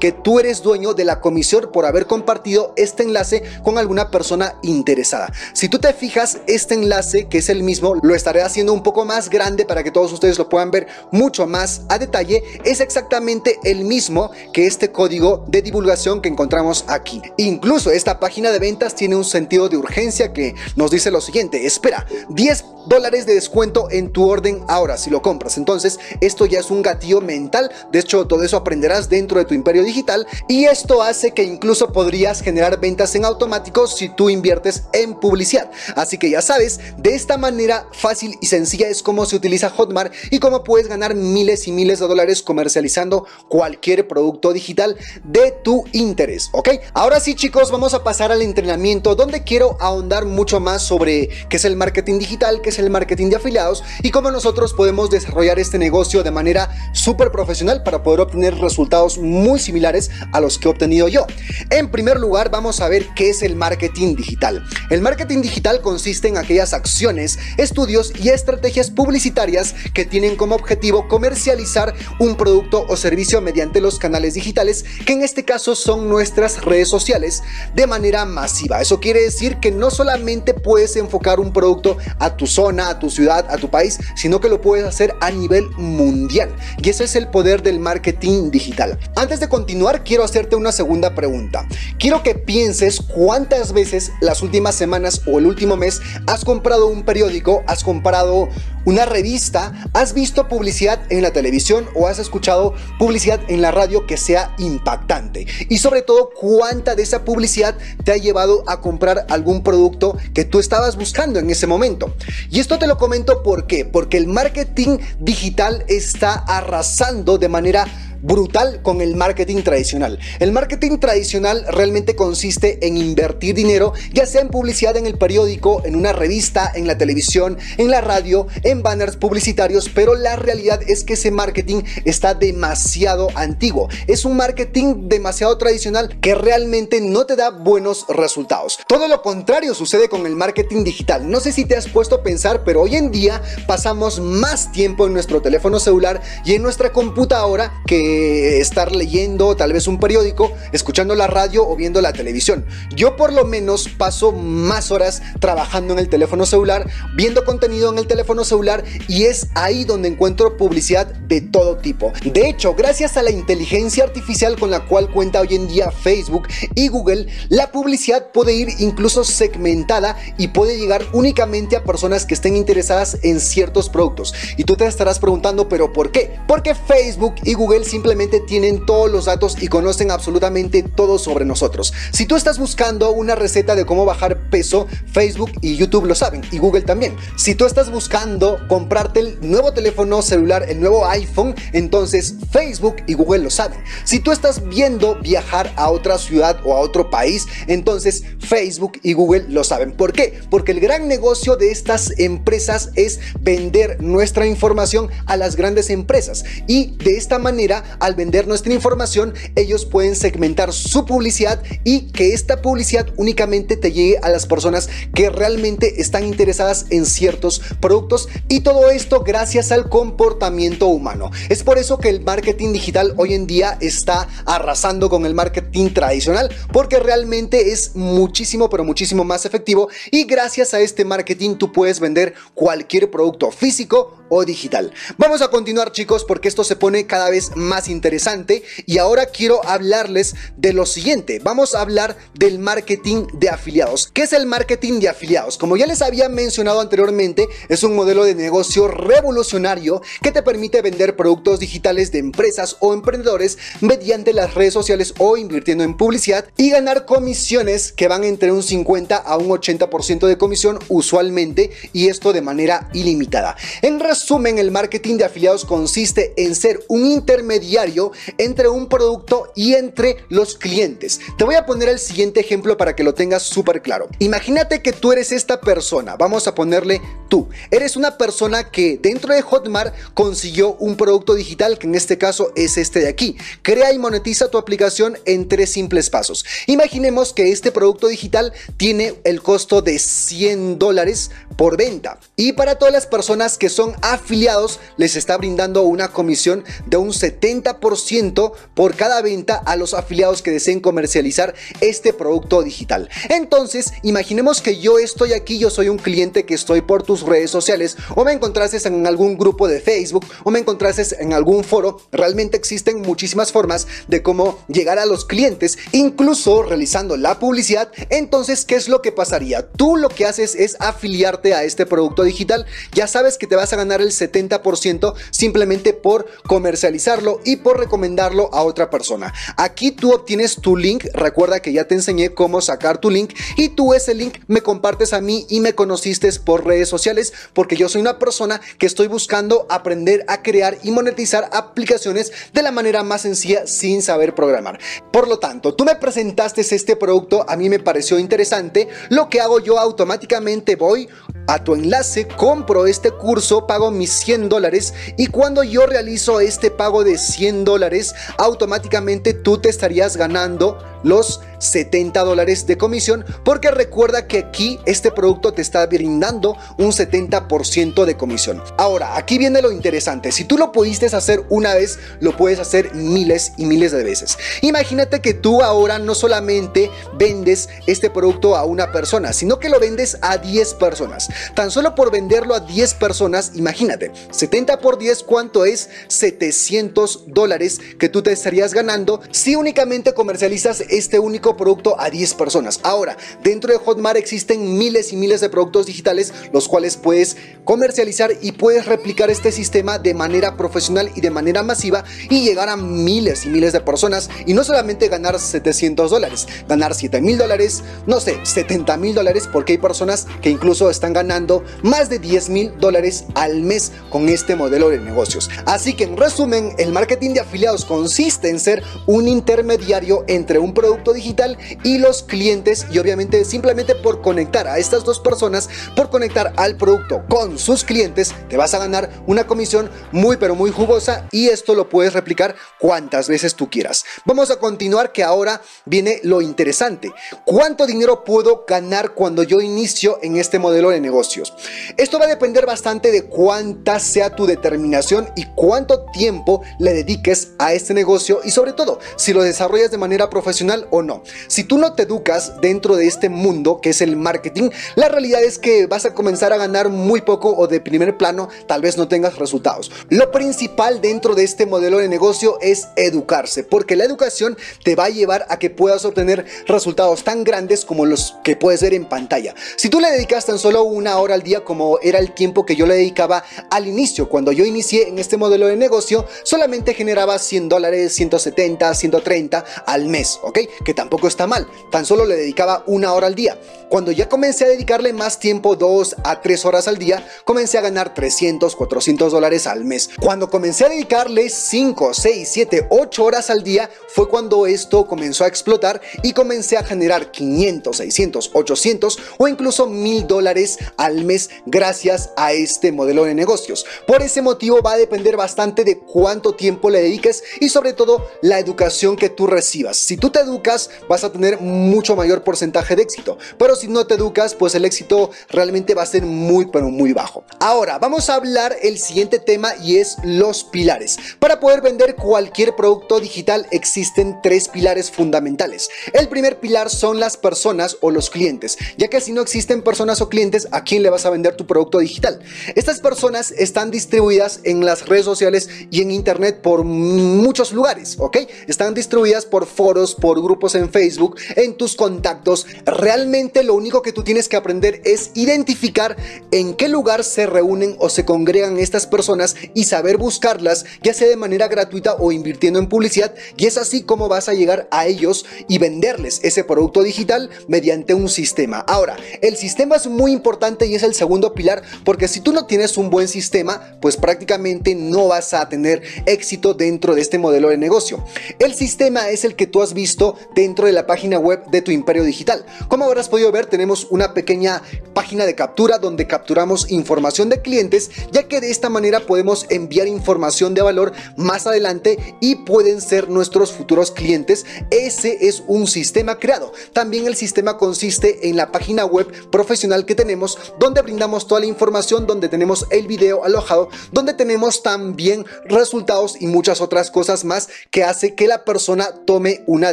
que tú eres dueño de la comisión por haber compartido este enlace con alguna persona interesada. Si tú te fijas, este enlace, que es el mismo, lo estaré haciendo un poco más grande para que todos ustedes lo puedan ver mucho más a detalle, es exactamente el mismo que este código de divulgación que encontramos aquí. Incluso esta página de ventas tiene un sentido de urgencia que nos dice lo siguiente: espera, 10 $5 de descuento en tu orden ahora si lo compras. Entonces esto ya es un gatillo mental. De hecho, todo eso aprenderás dentro de Tu Imperio Digital, y esto hace que incluso podrías generar ventas en automático si tú inviertes en publicidad. Así que ya sabes, de esta manera fácil y sencilla es como se utiliza Hotmart y cómo puedes ganar miles y miles de dólares comercializando cualquier producto digital de tu interés, ¿ok? Ahora sí, chicos, vamos a pasar al entrenamiento, donde quiero ahondar mucho más sobre qué es el marketing digital, qué es el marketing de afiliados y cómo nosotros podemos desarrollar este negocio de manera súper profesional para poder obtener resultados muy similares a los que he obtenido yo. En primer lugar, vamos a ver qué es el marketing digital. El marketing digital consiste en aquellas acciones, estudios y estrategias publicitarias que tienen como objetivo comercializar un producto o servicio mediante los canales digitales, que en este caso son nuestras redes sociales, de manera masiva. Eso quiere decir que no solamente puedes enfocar un producto a tu zona, a tu ciudad, a tu país, sino que lo puedes hacer a nivel mundial, y ese es el poder del marketing digital. Antes de continuar, quiero hacerte una segunda pregunta. Quiero que pienses cuántas veces las últimas semanas o el último mes has comprado un periódico, has comprado una revista, has visto publicidad en la televisión o has escuchado publicidad en la radio que sea impactante, y sobre todo cuánta de esa publicidad te ha llevado a comprar algún producto que tú estabas buscando en ese momento. Y esto te lo comento ¿por qué? Porque el marketing digital está arrasando de manera brutal con el marketing tradicional. El marketing tradicional realmente consiste en invertir dinero, ya sea en publicidad en el periódico, en una revista, en la televisión, en la radio, en banners publicitarios, pero la realidad es que ese marketing está demasiado antiguo. Es un marketing demasiado tradicional que realmente no te da buenos resultados. Todo lo contrario sucede con el marketing digital. No sé si te has puesto a pensar, pero hoy en día pasamos más tiempo en nuestro teléfono celular y en nuestra computadora que estar leyendo tal vez un periódico, escuchando la radio o viendo la televisión. Yo por lo menos paso más horas trabajando en el teléfono celular, viendo contenido en el teléfono celular, y es ahí donde encuentro publicidad de todo tipo. De hecho, gracias a la inteligencia artificial con la cual cuenta hoy en día Facebook y Google, la publicidad puede ir incluso segmentada y puede llegar únicamente a personas que estén interesadas en ciertos productos. Y tú te estarás preguntando, ¿pero por qué? Porque Facebook y Google simplemente tienen todos los datos y conocen absolutamente todo sobre nosotros. Si tú estás buscando una receta de cómo bajar peso, Facebook y YouTube lo saben, y Google también. Si tú estás buscando comprarte el nuevo teléfono celular, el nuevo iPhone, entonces Facebook y Google lo saben. Si tú estás viendo viajar a otra ciudad o a otro país, entonces Facebook y Google lo saben. ¿Por qué? Porque el gran negocio de estas empresas es vender nuestra información a las grandes empresas, y de esta manera, al vender nuestra información, ellos pueden segmentar su publicidad y que esta publicidad únicamente te llegue a las personas que realmente están interesadas en ciertos productos, y todo esto gracias al comportamiento humano. Es por eso que el marketing digital hoy en día está arrasando con el marketing tradicional, porque realmente es muchísimo, pero muchísimo más efectivo, y gracias a este marketing tú puedes vender cualquier producto físico o digital. Vamos a continuar, chicos, porque esto se pone cada vez más interesante, y ahora quiero hablarles de lo siguiente. Vamos a hablar del marketing de afiliados. ¿Qué es el marketing de afiliados? Como ya les había mencionado anteriormente, es un modelo de negocio revolucionario que te permite vender productos digitales de empresas o emprendedores mediante las redes sociales o invirtiendo en publicidad, y ganar comisiones que van entre un 50 a un 80% de comisión usualmente, y esto de manera ilimitada. En resumen, el marketing de afiliados consiste en ser un intermediario entre un producto y entre los clientes. Te voy a poner el siguiente ejemplo para que lo tengas súper claro. Imagínate que tú eres esta persona, vamos a ponerle tú. Eres una persona que dentro de Hotmart consiguió un producto digital, que en este caso es este de aquí. Crea y monetiza tu aplicación en 3 simples pasos. Imaginemos que este producto digital tiene el costo de $100 por venta, y para todas las personas que son afiliados les está brindando una comisión de un 70% por cada venta a los afiliados que deseen comercializar este producto digital. Entonces, imaginemos que yo estoy aquí, yo soy un cliente que estoy por tus redes sociales, o me encontraste en algún grupo de Facebook, o me encontraste en algún foro. Realmente existen muchísimas formas de cómo llegar a los clientes, incluso realizando la publicidad. Entonces, ¿qué es lo que pasaría? Tú lo que haces es afiliarte sumarte a este producto digital. Ya sabes que te vas a ganar el 70% simplemente por comercializarlo y por recomendarlo a otra persona. Aquí tú obtienes tu link. Recuerda que ya te enseñé cómo sacar tu link, y tú ese link me compartes a mí y me conociste por redes sociales, porque yo soy una persona que estoy buscando aprender a crear y monetizar aplicaciones de la manera más sencilla sin saber programar. Por lo tanto, tú me presentaste este producto, a mí me pareció interesante. Lo que hago yo, automáticamente voy a tu enlace, compro este curso, pago mis $100, y cuando yo realizo este pago de $100, automáticamente tú te estarías ganando los $70 de comisión, porque recuerda que aquí este producto te está brindando un 70% de comisión. Ahora, aquí viene lo interesante. Si tú lo pudiste hacer una vez, lo puedes hacer miles y miles de veces. Imagínate que tú ahora no solamente vendes este producto a una persona, sino que lo vendes a 10 personas. Tan solo por venderlo a 10 personas, imagínate, 70 por 10, ¿cuánto es? $700 que tú te estarías ganando si únicamente comercializas este único producto a 10 personas. Ahora, dentro de Hotmart existen miles y miles de productos digitales, los cuales puedes comercializar y puedes replicar este sistema de manera profesional y de manera masiva y llegar a miles y miles de personas, y no solamente ganar $700, ganar $7,000, no sé, $70,000, porque hay personas que incluso están ganando más de $10,000 al mes con este modelo de negocios. Así que, en resumen, el marketing de afiliados consiste en ser un intermediario entre un producto digital y los clientes, y obviamente simplemente por conectar a estas dos personas, por conectar al producto con sus clientes, te vas a ganar una comisión muy pero muy jugosa, y esto lo puedes replicar cuantas veces tú quieras. Vamos a continuar, que ahora viene lo interesante. ¿Cuánto dinero puedo ganar cuando yo inicio en este modelo de negocios? Esto va a depender bastante de cuánta sea tu determinación y cuánto tiempo le dediques a este negocio, y sobre todo si lo desarrollas de manera profesional o no. Si tú no te educas dentro de este mundo que es el marketing, la realidad es que vas a comenzar a ganar muy poco, o de primer plano tal vez no tengas resultados. Lo principal dentro de este modelo de negocio es educarse, porque la educación te va a llevar a que puedas obtener resultados tan grandes como los que puedes ver en pantalla. Si tú le dedicas tan solo una hora al día, como era el tiempo que yo le dedicaba al inicio, cuando yo inicié en este modelo de negocio, solamente generaba $100, 170, 130 al mes, ¿ok? Que tampoco está mal, tan solo le dedicaba una hora al día. Cuando ya comencé a dedicarle más tiempo, 2 a 3 horas al día, comencé a ganar $300, $400 al mes. Cuando comencé a dedicarle 5, 6, 7, 8 horas al día, fue cuando esto comenzó a explotar y comencé a generar 500, 600, 800 o incluso $1,000 al mes gracias a este modelo de negocios. Por ese motivo va a depender bastante de cuánto tiempo le dediques y sobre todo la educación que tú recibas. Si tú te educas, vas a tener mucho mayor porcentaje de éxito, pero si no te educas, pues el éxito realmente va a ser muy pero muy bajo. Ahora vamos a hablar el siguiente tema, y es los pilares. Para poder vender cualquier producto digital existen 3 pilares fundamentales. El primer pilar son las personas o los clientes, ya que si no existen personas o clientes, ¿a quién le vas a vender tu producto digital? Estas personas están distribuidas en las redes sociales y en internet por muchos lugares, ¿ok? Están distribuidas por foros, por grupos en Facebook, en tus contactos. Realmente lo único que tú tienes que aprender es identificar en qué lugar se reúnen o se congregan estas personas y saber buscarlas, ya sea de manera gratuita o invirtiendo en publicidad, y es así como vas a llegar a ellos y venderles ese producto digital mediante un sistema. Ahora, el sistema es muy importante y es el segundo pilar, porque si tú no tienes un buen sistema, pues prácticamente no vas a tener éxito dentro de este modelo de negocio. El sistema es el que tú has visto dentro de la página web de Tu Imperio Digital. Como habrás podido ver, tenemos una pequeña página de captura donde capturamos información de clientes, ya que de esta manera podemos enviar información de valor más adelante y pueden ser nuestros futuros clientes. Ese es un sistema creado. También el sistema consiste en la página web profesional que tenemos, donde brindamos toda la información, donde tenemos el video alojado, donde tenemos también resultados y muchas otras cosas más que hace que la persona tome una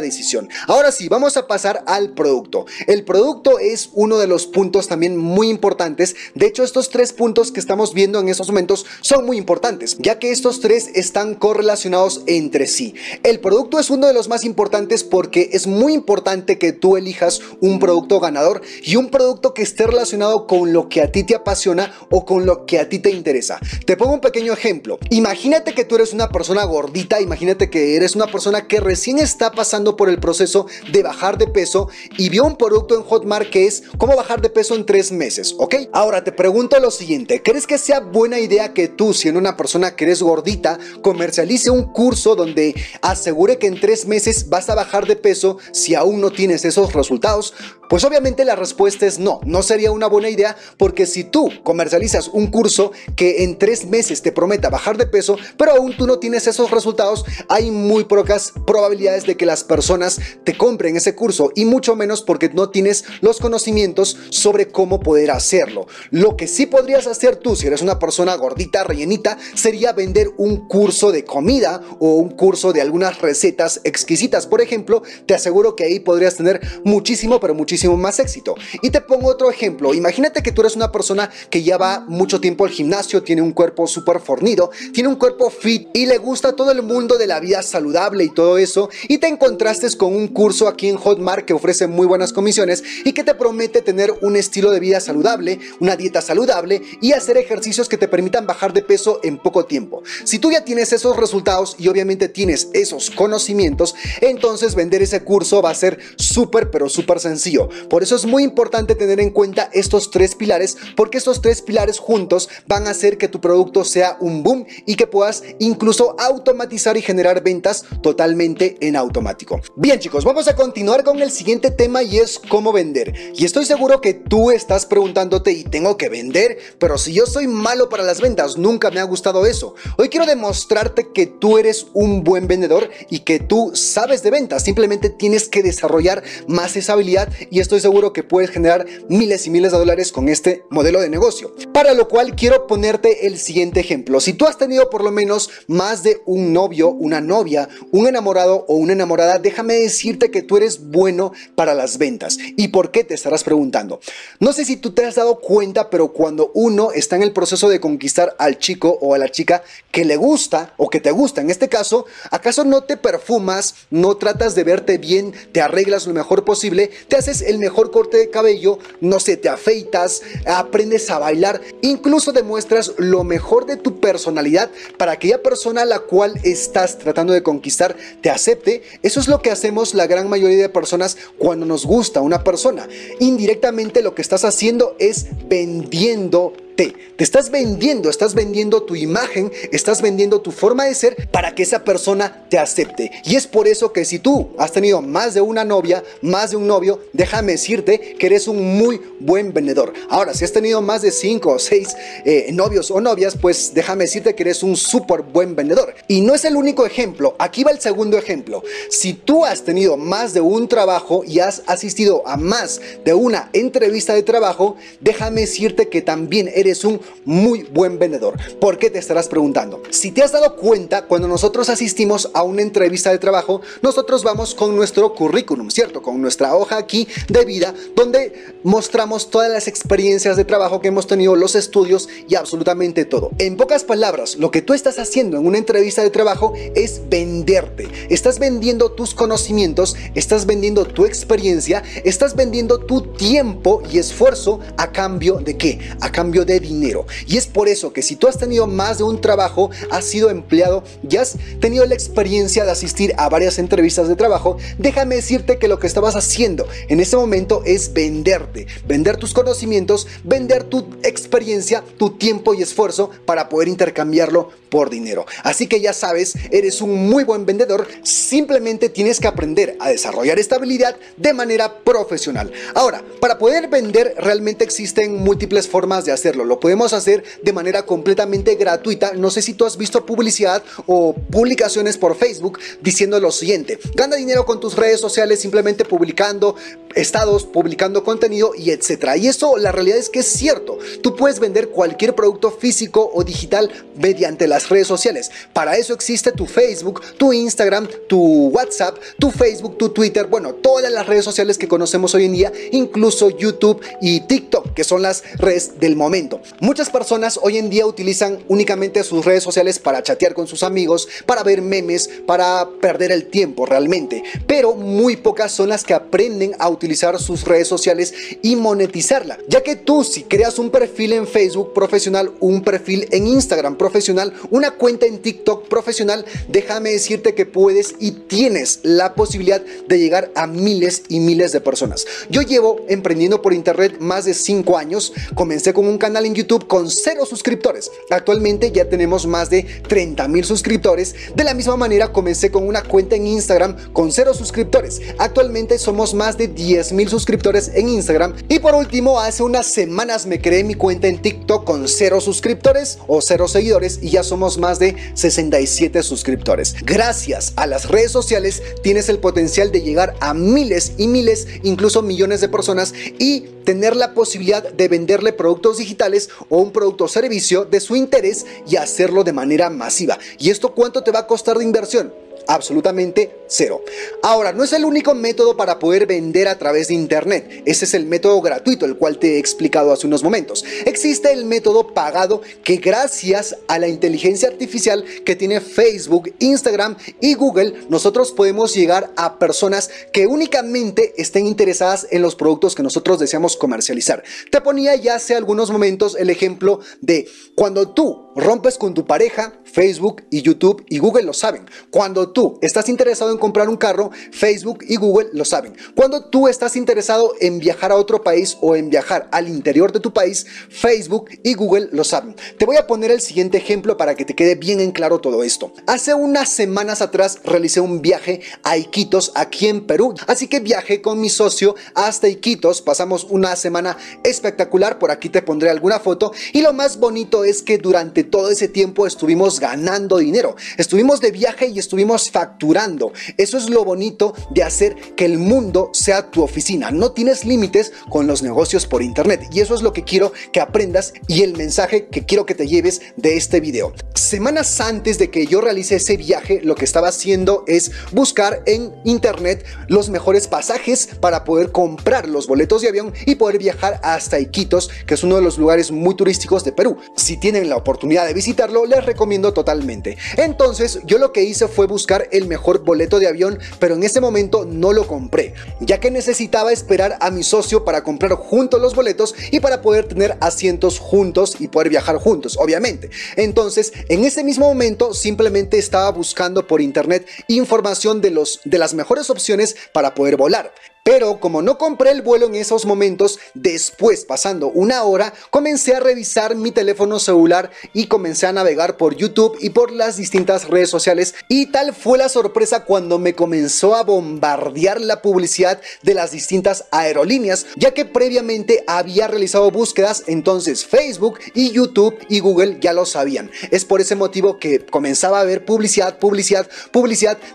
decisión. Ahora Ahora sí, vamos a pasar al producto. El producto es uno de los puntos también muy importantes. De hecho, estos tres puntos que estamos viendo en estos momentos son muy importantes, ya que estos tres están correlacionados entre sí. El producto es uno de los más importantes porque es muy importante que tú elijas un producto ganador y un producto que esté relacionado con lo que a ti te apasiona o con lo que a ti te interesa. Te pongo un pequeño ejemplo. Imagínate que tú eres una persona gordita, imagínate que eres una persona que recién está pasando por el proceso de bajar de peso y vio un producto en Hotmart que es cómo bajar de peso en 3 meses, ¿ok? Ahora te pregunto lo siguiente, ¿crees que sea buena idea que tú, siendo una persona que eres gordita, comercialice un curso donde asegure que en 3 meses vas a bajar de peso si aún no tienes esos resultados? Pues obviamente la respuesta es no, no sería una buena idea, porque si tú comercializas un curso que en 3 meses te prometa bajar de peso, pero aún tú no tienes esos resultados, hay muy pocas probabilidades de que las personas te compren ese curso, y mucho menos porque no tienes los conocimientos sobre cómo poder hacerlo. Lo que sí podrías hacer tú, si eres una persona gordita, rellenita, sería vender un curso de comida o un curso de algunas recetas exquisitas, por ejemplo. Te aseguro que ahí podrías tener muchísimo, pero muchísimo más éxito. Y te pongo otro ejemplo. Imagínate que tú eres una persona que ya va mucho tiempo al gimnasio, tiene un cuerpo súper fornido, tiene un cuerpo fit y le gusta todo el mundo de la vida saludable y todo eso, y te encontraste con un curso aquí en Hotmart que ofrece muy buenas comisiones y que te promete tener un estilo de vida saludable, una dieta saludable y hacer ejercicios que te permitan bajar de peso en poco tiempo. Si tú ya tienes esos resultados y obviamente tienes esos conocimientos, entonces vender ese curso va a ser súper, pero súper sencillo. Por eso es muy importante tener en cuenta estos tres pilares, porque estos tres pilares juntos van a hacer que tu producto sea un boom y que puedas incluso automatizar y generar ventas totalmente en automático. Bien, chicos, vamos a continuar con el siguiente tema, y es cómo vender. Y estoy seguro que tú estás preguntándote, ¿y tengo que vender? Pero si yo soy malo para las ventas, nunca me ha gustado eso. Hoy quiero demostrarte que tú eres un buen vendedor y que tú sabes de ventas. Simplemente tienes que desarrollar más esa habilidad, y estoy seguro que puedes generar miles y miles de dólares con este modelo de negocio. Para lo cual quiero ponerte el siguiente ejemplo. Si tú has tenido por lo menos más de un novio, una novia, un enamorado o una enamorada, déjame decirte que tú eres bueno para las ventas. ¿Y por qué? Te estarás preguntando. No sé si tú te has dado cuenta, pero cuando uno está en el proceso de conquistar al chico o a la chica que le gusta o que te gusta, en este caso, ¿acaso no te perfumas, no tratas de verte bien, te arreglas lo mejor posible, te haces el mejor corte de cabello, no sé, te afeitas, aprendes a bailar, incluso demuestras lo mejor de tu personalidad para aquella persona a la cual estás tratando de conquistar te acepte? Eso es lo que hacemos la gran mayoría de personas cuando nos gusta una persona. Indirectamente lo que estás haciendo es vendiendo. Te estás vendiendo tu imagen, estás vendiendo tu forma de ser para que esa persona te acepte. Y es por eso que si tú has tenido más de una novia, más de un novio, déjame decirte que eres un muy buen vendedor. Ahora, si has tenido más de 5 o 6 novios o novias, pues déjame decirte que eres un súper buen vendedor. Y no es el único ejemplo, aquí va el segundo ejemplo. Si tú has tenido más de un trabajo y has asistido a más de una entrevista de trabajo, déjame decirte que también eres un muy buen vendedor. ¿Por qué? Te estarás preguntando. Si te has dado cuenta, cuando nosotros asistimos a una entrevista de trabajo, nosotros vamos con nuestro currículum, ¿cierto? Con nuestra hoja aquí de vida, donde mostramos todas las experiencias de trabajo que hemos tenido, los estudios y absolutamente todo. En pocas palabras, lo que tú estás haciendo en una entrevista de trabajo es venderte. Estás vendiendo tus conocimientos, estás vendiendo tu experiencia, estás vendiendo tu tiempo y esfuerzo. ¿A cambio de qué? A cambio de dinero. Y es por eso que si tú has tenido más de un trabajo, has sido empleado y has tenido la experiencia de asistir a varias entrevistas de trabajo, déjame decirte que lo que estabas haciendo en ese momento es venderte, vender tus conocimientos, vender tu experiencia, tu tiempo y esfuerzo para poder intercambiarlo por dinero. Así que ya sabes, eres un muy buen vendedor, simplemente tienes que aprender a desarrollar esta habilidad de manera profesional. Ahora, para poder vender realmente existen múltiples formas de hacerlo. ejemplo, lo podemos hacer de manera completamente gratuita. No sé si tú has visto publicidad o publicaciones por Facebook diciendo lo siguiente: gana dinero con tus redes sociales simplemente publicando estados, publicando contenido y etcétera. Y eso, la realidad es que es cierto. Tú puedes vender cualquier producto físico o digital mediante las redes sociales. Para eso existe tu Facebook, tu Instagram, tu WhatsApp, tu Facebook, tu Twitter, bueno, todas las redes sociales que conocemos hoy en día, incluso YouTube y TikTok, que son las redes del momento. Muchas personas hoy en día utilizan únicamente sus redes sociales para chatear con sus amigos, para ver memes, para perder el tiempo realmente, pero muy pocas son las que aprenden a utilizar sus redes sociales y monetizarla, ya que tú, si creas un perfil en Facebook profesional, un perfil en Instagram profesional, una cuenta en TikTok profesional, déjame decirte que puedes y tienes la posibilidad de llegar a miles y miles de personas. Yo llevo emprendiendo por internet más de 5 años, comencé con un canal en YouTube con 0 suscriptores, actualmente ya tenemos más de 30.000 suscriptores. De la misma manera comencé con una cuenta en Instagram con 0 suscriptores, actualmente somos más de 10.000 suscriptores en Instagram, y por último hace unas semanas me creé mi cuenta en TikTok con 0 suscriptores o 0 seguidores y ya somos más de 67 suscriptores. Gracias a las redes sociales tienes el potencial de llegar a miles y miles, incluso millones de personas, y tener la posibilidad de venderle productos digitales o un producto o servicio de su interés y hacerlo de manera masiva. ¿Y esto cuánto te va a costar de inversión? Absolutamente cero. Ahora, no es el único método para poder vender a través de internet. Ese es el método gratuito, el cual te he explicado hace unos momentos. Existe el método pagado, que gracias a la inteligencia artificial que tiene Facebook, Instagram y Google, nosotros podemos llegar a personas que únicamente estén interesadas en los productos que nosotros deseamos comercializar. Te ponía ya hace algunos momentos el ejemplo de cuando tú rompes con tu pareja, Facebook y YouTube y Google lo saben. Cuando tú estás interesado en comprar un carro, Facebook y Google lo saben. Cuando tú estás interesado en viajar a otro país o en viajar al interior de tu país, Facebook y Google lo saben. Te voy a poner el siguiente ejemplo para que te quede bien en claro todo esto. Hace unas semanas atrás realicé un viaje a Iquitos, aquí en Perú. Así que viajé con mi socio hasta Iquitos, pasamos una semana espectacular, por aquí te pondré alguna foto, y lo más bonito es que durante todo ese tiempo estuvimos ganando dinero. Estuvimos de viaje y estuvimos facturando. Eso es lo bonito de hacer que el mundo sea tu oficina. No tienes límites con los negocios por internet, y eso es lo que quiero que aprendas y el mensaje que quiero que te lleves de este video. Semanas antes de que yo realice ese viaje, lo que estaba haciendo es buscar en internet los mejores pasajes para poder comprar los boletos de avión y poder viajar hasta Iquitos, que es uno de los lugares muy turísticos de Perú. Si tienen la oportunidad de visitarlo, les recomiendo totalmente. Entonces, yo lo que hice fue buscar el mejor boleto de avión, pero en ese momento no lo compré, ya que necesitaba esperar a mi socio para comprar juntos los boletos y para poder tener asientos juntos y poder viajar juntos, obviamente. Entonces, en ese mismo momento simplemente estaba buscando por internet información de las mejores opciones para poder volar. Pero como no compré el vuelo en esos momentos, después, pasando una hora, comencé a revisar mi teléfono celular y comencé a navegar por YouTube y por las distintas redes sociales, y tal fue la sorpresa cuando me comenzó a bombardear la publicidad de las distintas aerolíneas, ya que previamente había realizado búsquedas. Entonces Facebook y YouTube y Google ya lo sabían. Es por ese motivo que comenzaba a ver publicidad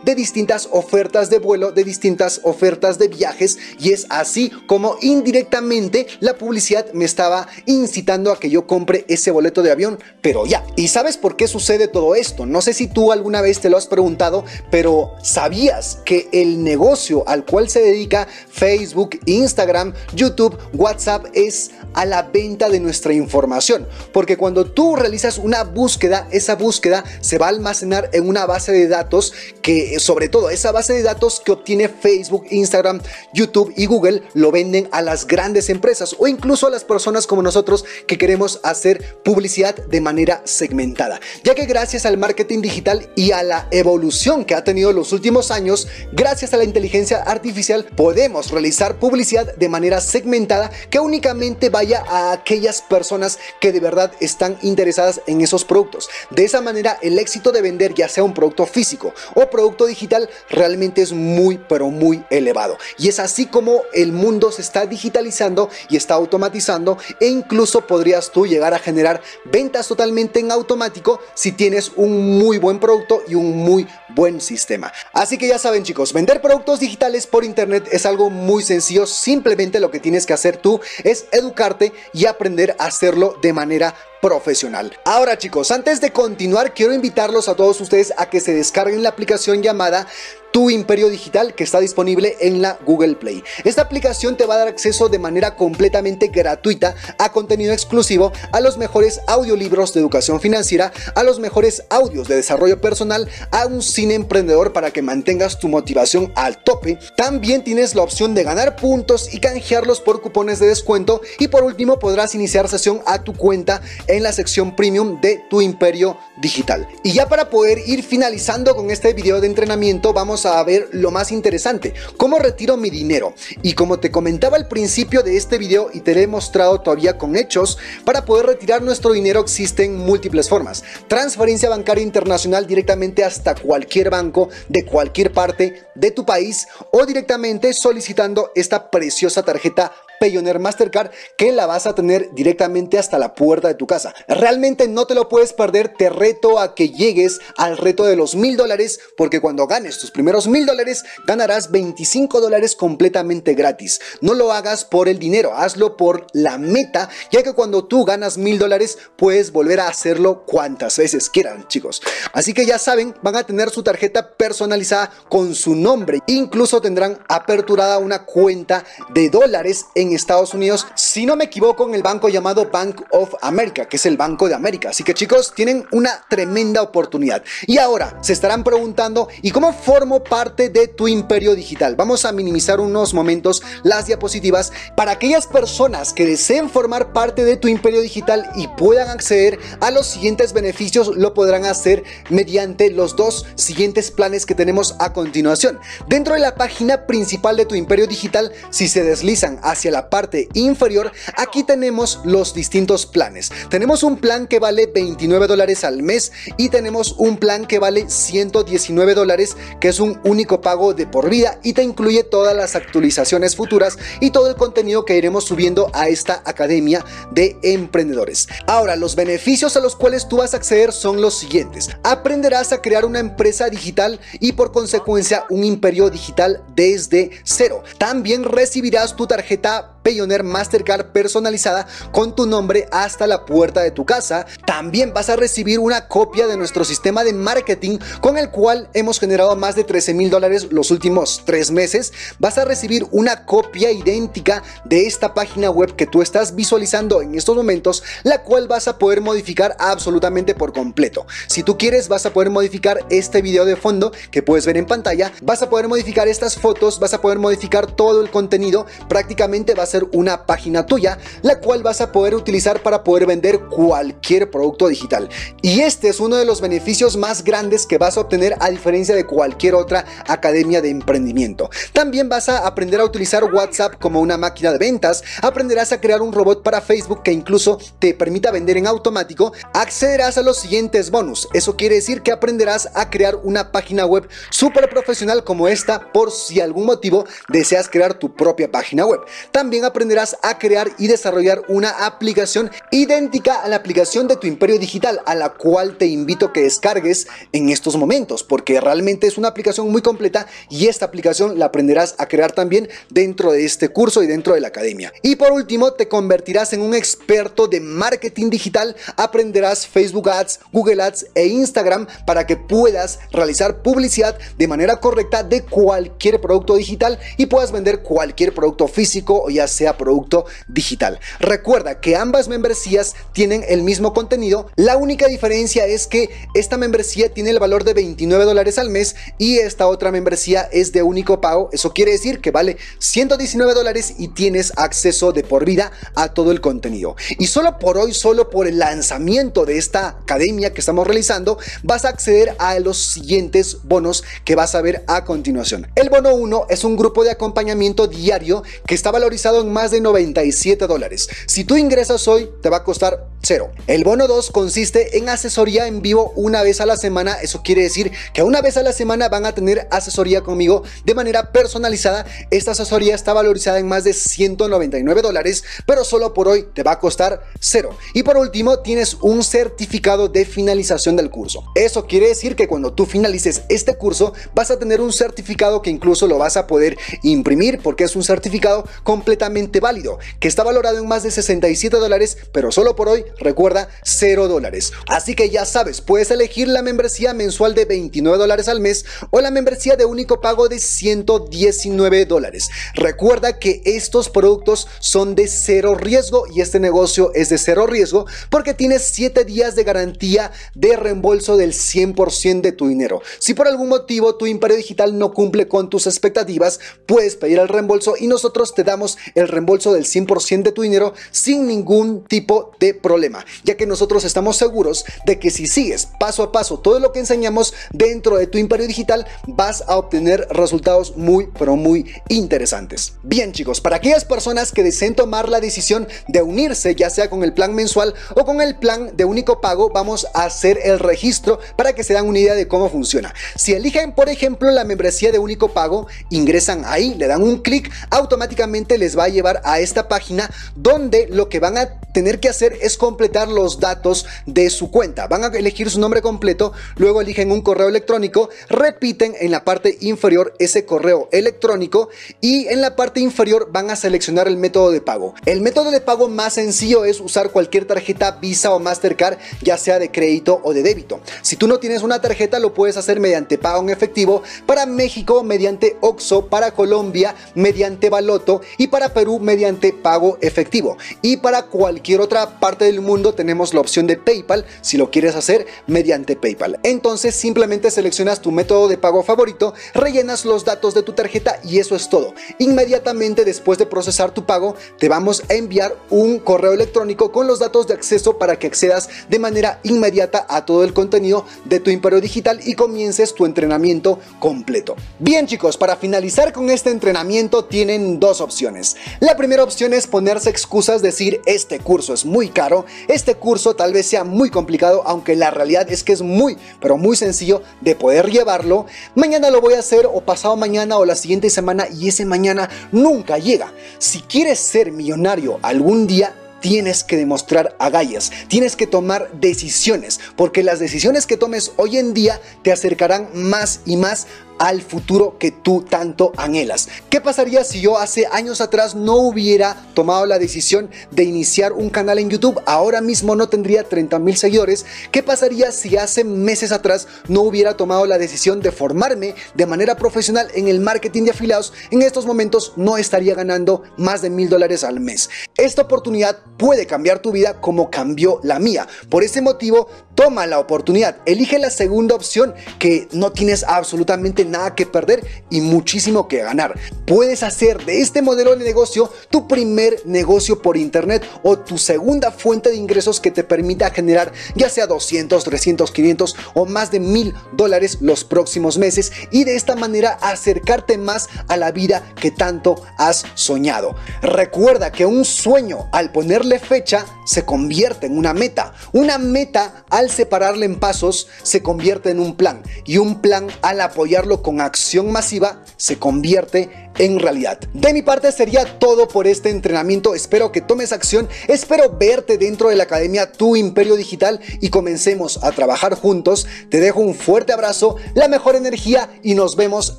de distintas ofertas de vuelo, de distintas ofertas de viaje. Y es así como indirectamente la publicidad me estaba incitando a que yo compre ese boleto de avión, pero ya. ¿Y sabes por qué sucede todo esto? No sé si tú alguna vez te lo has preguntado, pero ¿sabías que el negocio al cual se dedica Facebook, Instagram, YouTube, WhatsApp es a la venta de nuestra información? Porque cuando tú realizas una búsqueda, esa búsqueda se va a almacenar en una base de datos, que sobre todo esa base de datos que obtiene Facebook, Instagram, YouTube y Google lo venden a las grandes empresas o incluso a las personas como nosotros que queremos hacer publicidad de manera segmentada, ya que gracias al marketing digital y a la evolución que ha tenido los últimos años, gracias a la inteligencia artificial podemos realizar publicidad de manera segmentada que únicamente vaya a aquellas personas que de verdad están interesadas en esos productos. De esa manera, el éxito de vender ya sea un producto físico o producto digital realmente es muy pero muy elevado, y es es así como el mundo se está digitalizando y está automatizando, e incluso podrías tú llegar a generar ventas totalmente en automático si tienes un muy buen producto y un muy buen sistema. Así que ya saben, chicos, vender productos digitales por internet es algo muy sencillo. Simplemente lo que tienes que hacer tú es educarte y aprender a hacerlo de manera profesional. Ahora, chicos, antes de continuar, quiero invitarlos a todos ustedes a que se descarguen la aplicación llamada Tu Imperio Digital, que está disponible en la Google Play. Esta aplicación te va a dar acceso de manera completamente gratuita a contenido exclusivo, a los mejores audiolibros de educación financiera, a los mejores audios de desarrollo personal, a un cine emprendedor para que mantengas tu motivación al tope. También tienes la opción de ganar puntos y canjearlos por cupones de descuento, y por último podrás iniciar sesión a tu cuenta en la sección premium de Tu Imperio Digital. Y ya para poder ir finalizando con este video de entrenamiento, vamos a ver lo más interesante: cómo retiro mi dinero. Y como te comentaba al principio de este video y te lo he mostrado todavía con hechos, para poder retirar nuestro dinero existen múltiples formas: transferencia bancaria internacional directamente hasta cualquier banco de cualquier parte de tu país, o directamente solicitando esta preciosa tarjeta Payoneer Mastercard, que la vas a tener directamente hasta la puerta de tu casa. Realmente no te lo puedes perder. Te reto a que llegues al reto de los $1000, porque cuando ganes tus primeros $1000 ganarás $25 completamente gratis. No lo hagas por el dinero, hazlo por la meta, ya que cuando tú ganas $1000 puedes volver a hacerlo cuantas veces quieran, chicos. Así que ya saben, van a tener su tarjeta personalizada con su nombre, incluso tendrán aperturada una cuenta de dólares en Estados Unidos, si no me equivoco, en el banco llamado Bank of America, que es el Banco de América. Así que, chicos, tienen una tremenda oportunidad. Y ahora se estarán preguntando: ¿y cómo formo parte de Tu Imperio Digital? Vamos a minimizar unos momentos las diapositivas para aquellas personas que deseen formar parte de Tu Imperio Digital y puedan acceder a los siguientes beneficios. Lo podrán hacer mediante los dos siguientes planes que tenemos a continuación. Dentro de la página principal de Tu Imperio Digital, si se deslizan hacia la parte inferior, aquí tenemos los distintos planes. Tenemos un plan que vale $29 al mes, y tenemos un plan que vale $119, que es un único pago de por vida y te incluye todas las actualizaciones futuras y todo el contenido que iremos subiendo a esta academia de emprendedores. Ahora, los beneficios a los cuales tú vas a acceder son los siguientes: aprenderás a crear una empresa digital y, por consecuencia, un imperio digital desde cero. También recibirás tu tarjeta Payoneer Mastercard personalizada con tu nombre hasta la puerta de tu casa. También vas a recibir una copia de nuestro sistema de marketing, con el cual hemos generado más de $13,000 los últimos 3 meses. Vas a recibir una copia idéntica de esta página web que tú estás visualizando en estos momentos, la cual vas a poder modificar absolutamente por completo. Si tú quieres, vas a poder modificar este video de fondo que puedes ver en pantalla, vas a poder modificar estas fotos, vas a poder modificar todo el contenido. Prácticamente vas a ser una página tuya, la cual vas a poder utilizar para poder vender cualquier producto digital. Y este es uno de los beneficios más grandes que vas a obtener, a diferencia de cualquier otra academia de emprendimiento. También vas a aprender a utilizar WhatsApp como una máquina de ventas, aprenderás a crear un robot para Facebook que incluso te permita vender en automático, accederás a los siguientes bonus. Eso quiere decir que aprenderás a crear una página web súper profesional como esta, por si algún motivo deseas crear tu propia página web. También aprenderás a crear y desarrollar una aplicación idéntica a la aplicación de Tu Imperio Digital, a la cual te invito que descargues en estos momentos, porque realmente es una aplicación muy completa, y esta aplicación la aprenderás a crear también dentro de este curso y dentro de la academia. Y por último, te convertirás en un experto de marketing digital. Aprenderás Facebook Ads, Google Ads e Instagram para que puedas realizar publicidad de manera correcta de cualquier producto digital y puedas vender cualquier producto físico, o ya sea producto digital. Recuerda que ambas membresías tienen el mismo contenido. La única diferencia es que esta membresía tiene el valor de $29 al mes y esta otra membresía es de único pago. Eso quiere decir que vale $119 y tienes acceso de por vida a todo el contenido. Y solo por hoy, solo por el lanzamiento de esta academia que estamos realizando, vas a acceder a los siguientes bonos que vas a ver a continuación. El bono 1 es un grupo de acompañamiento diario que está valorizado valorado en más de $97. Si tú ingresas hoy, te va a costar cero. El bono 2 consiste en asesoría en vivo una vez a la semana. Eso quiere decir que una vez a la semana van a tener asesoría conmigo de manera personalizada. Esta asesoría está valorizada en más de $199, pero solo por hoy te va a costar cero. Y por último, tienes un certificado de finalización del curso. Eso quiere decir que cuando tú finalices este curso, vas a tener un certificado que incluso lo vas a poder imprimir, porque es un certificado completamente válido, que está valorado en más de $67, pero solo por hoy, recuerda, $0. Así que ya sabes, puedes elegir la membresía mensual de $29 al mes o la membresía de único pago de $119. Recuerda que estos productos son de cero riesgo y este negocio es de cero riesgo porque tienes 7 días de garantía de reembolso del 100% de tu dinero. Si por algún motivo tu Imperio Digital no cumple con tus expectativas, puedes pedir el reembolso y nosotros te damos el reembolso del 100% de tu dinero sin ningún tipo de problema, ya que nosotros estamos seguros de que si sigues paso a paso todo lo que enseñamos dentro de tu Imperio Digital, vas a obtener resultados muy pero muy interesantes. Bien chicos, para aquellas personas que deseen tomar la decisión de unirse, ya sea con el plan mensual o con el plan de único pago, vamos a hacer el registro para que se den una idea de cómo funciona. Si eligen por ejemplo la membresía de único pago, ingresan ahí, le dan un clic, automáticamente les va a llevar a esta página donde lo que van a tener que hacer es completar los datos de su cuenta. Van a elegir su nombre completo, luego eligen un correo electrónico, repiten en la parte inferior ese correo electrónico y en la parte inferior van a seleccionar el método de pago. El método de pago más sencillo es usar cualquier tarjeta Visa o Mastercard, ya sea de crédito o de débito. Si tú no tienes una tarjeta, lo puedes hacer mediante pago en efectivo, para México mediante Oxxo, para Colombia mediante Baloto y para Perú mediante pago efectivo. Y para cualquier otra parte del mundo tenemos la opción de PayPal si lo quieres hacer mediante PayPal. Entonces simplemente seleccionas tu método de pago favorito, rellenas los datos de tu tarjeta y eso es todo. Inmediatamente después de procesar tu pago te vamos a enviar un correo electrónico con los datos de acceso para que accedas de manera inmediata a todo el contenido de tu Imperio Digital y comiences tu entrenamiento completo. Bien chicos, para finalizar con este entrenamiento tienen dos opciones. La primera opción es ponerse excusas, decir este curso es muy caro, este curso tal vez sea muy complicado, aunque la realidad es que es muy pero muy sencillo de poder llevarlo. Mañana lo voy a hacer o pasado mañana o la siguiente semana, y ese mañana nunca llega. Si quieres ser millonario algún día, tienes que demostrar agallas, tienes que tomar decisiones, porque las decisiones que tomes hoy en día te acercarán más y más al futuro que tú tanto anhelas. ¿Qué pasaría si yo hace años atrás no hubiera tomado la decisión de iniciar un canal en YouTube? Ahora mismo no tendría 30.000 seguidores. ¿Qué pasaría si hace meses atrás no hubiera tomado la decisión de formarme de manera profesional en el marketing de afiliados? En estos momentos no estaría ganando más de $1,000 al mes. Esta oportunidad puede cambiar tu vida como cambió la mía. Por ese motivo, toma la oportunidad, elige la segunda opción, que no tienes absolutamente nada que perder y muchísimo que ganar. Puedes hacer de este modelo de negocio tu primer negocio por internet o tu segunda fuente de ingresos que te permita generar ya sea 200, 300, 500 o más de $1,000 los próximos meses, y de esta manera acercarte más a la vida que tanto has soñado. Recuerda que un sueño, al ponerle fecha, se convierte en una meta. Una meta, al separarla en pasos, se convierte en un plan, y un plan, al apoyarlo con acción masiva, se convierte en realidad. De mi parte sería todo por este entrenamiento. Espero que tomes acción, espero verte dentro de la academia Tu Imperio Digital y comencemos a trabajar juntos. Te dejo un fuerte abrazo, la mejor energía y nos vemos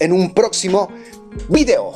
en un próximo video.